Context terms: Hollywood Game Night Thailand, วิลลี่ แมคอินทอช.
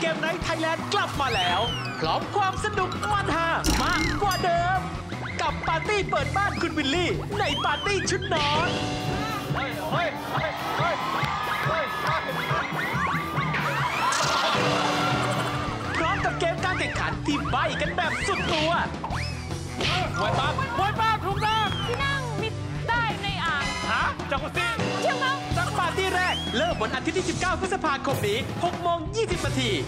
เกมไนท์ไทยแลนด์กลับมาแล้วพร้อมความสนุกมันฮามากกว่าเดิมกับปาร์ตี้เปิดบ้านคุณวิลลี่ในปาร์ตี้ชุดนอนพร้อมกับเกมการแข่งขันที่ใบ้กันแบบสุดตัวมวยปั้มมวยปั้มถูกต้องที่นั่งมิดได้ในอ่างฮะจักรซีเที่ยงมั้งปาร์ตี้แรกเริ่มวันอาทิตย์ที่19 พฤษภาคมนี้ 18:20 น.